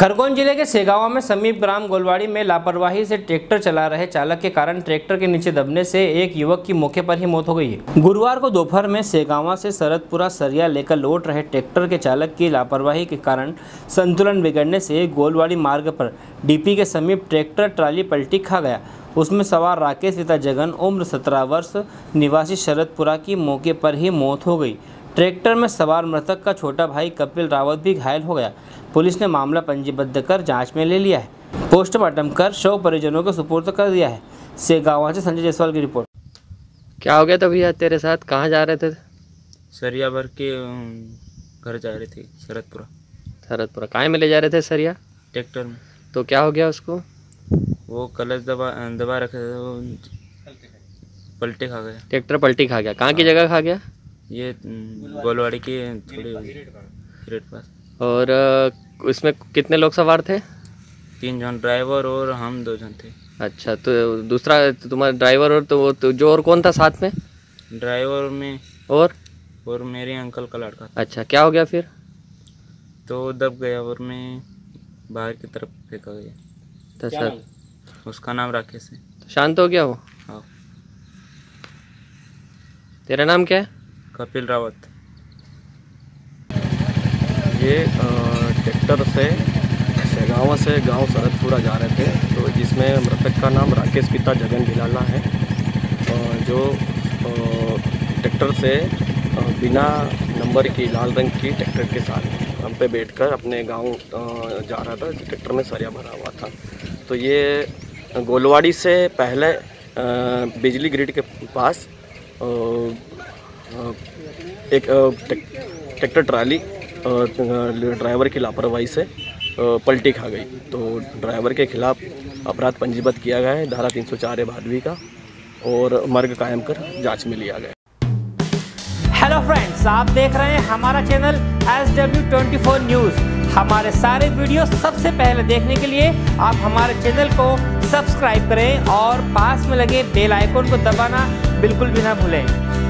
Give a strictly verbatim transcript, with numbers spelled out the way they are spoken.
खरगोन जिले के सेगावा में समीप ग्राम गोलवाड़ी में लापरवाही से ट्रैक्टर चला रहे चालक के कारण ट्रैक्टर के नीचे दबने से एक युवक की मौके पर ही मौत हो गई है। गुरुवार को दोपहर में सेगावा से सरदपुरा सरिया लेकर लौट रहे ट्रैक्टर के चालक की लापरवाही के कारण संतुलन बिगड़ने से गोलवाड़ी मार्ग पर डीपी के समीप ट्रैक्टर ट्राली पलटी खा गया। उसमें सवार राकेश पिता जगन उम्र सत्रह वर्ष निवासी शरदपुरा की मौके पर ही मौत हो गई। ट्रैक्टर में सवार मृतक का छोटा भाई कपिल रावत भी घायल हो गया। पुलिस ने मामला पंजीबद्ध कर जांच में ले लिया है। पोस्टमार्टम कर शव परिजनों को सुपुर्द कर दिया है। सेगांव से संजय जायसवाल की रिपोर्ट। क्या हो गया था भैया तेरे साथ? कहाँ जा रहे थे? सरिया भर के घर जा रहे थे शरदपुरा। शरदपुरा कहाँ में ले जा रहे थे? सरिया ट्रैक्टर में। तो क्या हो गया उसको? वो कलच दबा दबा रखे पलटे खा गया। ट्रैक्टर पलटी खा गया। कहाँ की जगह खा गया? ये गोलवाड़ी के थोड़े रेट पास। और उसमें कितने लोग सवार थे? तीन जन, ड्राइवर और हम दो जन थे। अच्छा, तो दूसरा तुम्हारा ड्राइवर और तो वो तो जो और कौन था साथ में? ड्राइवर में और और मेरे अंकल का लड़का था। अच्छा, क्या हो गया फिर? तो दब गया और मैं बाहर की तरफ फेंका गया। तो सर उसका नाम राकेश है। तो शांत हो गया वो? हाँ। तेरा नाम क्या है? कपिल रावत। ये ट्रैक्टर से सेगावा से गांव सरदपुरा जा रहे थे, तो जिसमें मृतक का नाम राकेश पिता जगन गिलाला है, जो ट्रैक्टर से बिना नंबर की लाल रंग की ट्रैक्टर के साथ हम पे बैठकर अपने गांव जा रहा था। ट्रैक्टर में सरिया भरा हुआ था। तो ये गोलवाड़ी से पहले बिजली ग्रिड के पास एक ट्रैक्टर ट्राली ड्राइवर की लापरवाही से पलटी खा गई। तो ड्राइवर के खिलाफ अपराध पंजीबद्ध किया गया है, धारा तीन सौ चार ए भादवी का, और मर्ग कायम कर जांच में लिया गया। हेलो फ्रेंड्स, आप देख रहे हैं हमारा चैनल एस डब्ल्यू चौबीस न्यूज़। हमारे सारे वीडियो सबसे पहले देखने के लिए आप हमारे चैनल को सब्सक्राइब करें और पास में लगे बेल आइकन को दबाना बिल्कुल भी ना भूलें।